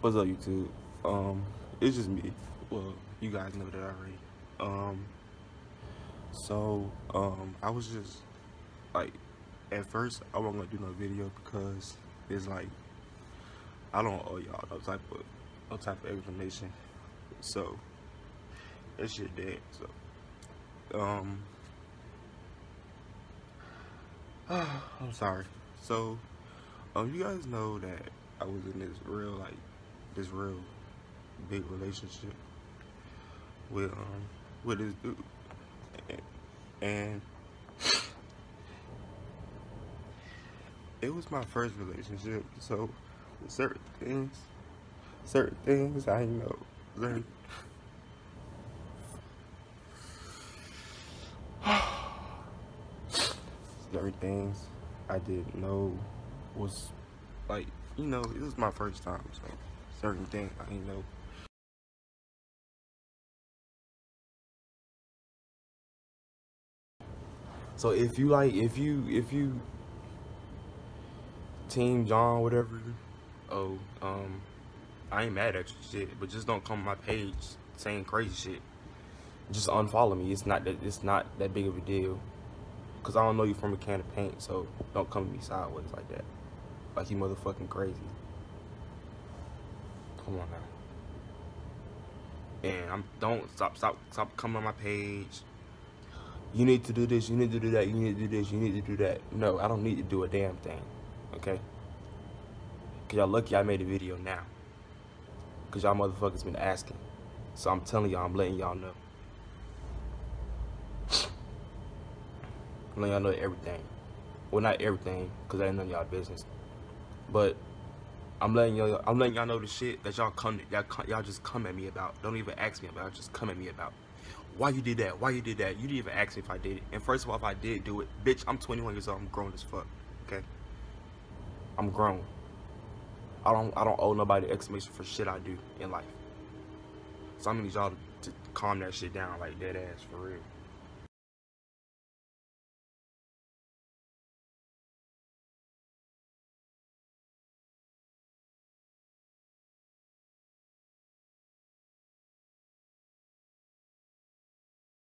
What's up, YouTube? It's just me. Well, you guys know that already. I was just like, at first I wasn't gonna do no video because it's like I don't owe y'all no type of explanation. So that shit dead. So I'm sorry. So you guys know that I was in this real big relationship with this dude, and it was my first relationship, so certain things I know. Certain things I didn't know was, like, you know, it was my first time, so certain things I didn't know. So if you Team John, whatever, I ain't mad at you, shit, but just don't come on my page saying crazy shit. Just unfollow me. It's not that big of a deal, cause I don't know you from a can of paint, so don't come to me sideways like that, like you motherfucking crazy. Come on now. And don't stop coming on my page. You need to do this. You need to do that. You need to do this. You need to do that. No, I don't need to do a damn thing. Okay, cause y'all lucky I made a video now, cause y'all motherfuckers been asking. So I'm telling y'all, I'm letting y'all know. I'm letting y'all know everything. Well, not everything, cause that ain't none of y'all business. But I'm letting y'all know the shit that y'all just come at me about. Don't even ask me about. Just come at me about. Why you did that? Why you did that? You didn't even ask me if I did it. And first of all, if I did do it, bitch, I'm 21 years old. I'm grown as fuck. Okay. I'm grown. I don't owe nobody an explanation for shit I do in life. So I need y'all to calm that shit down, like, dead ass, for real.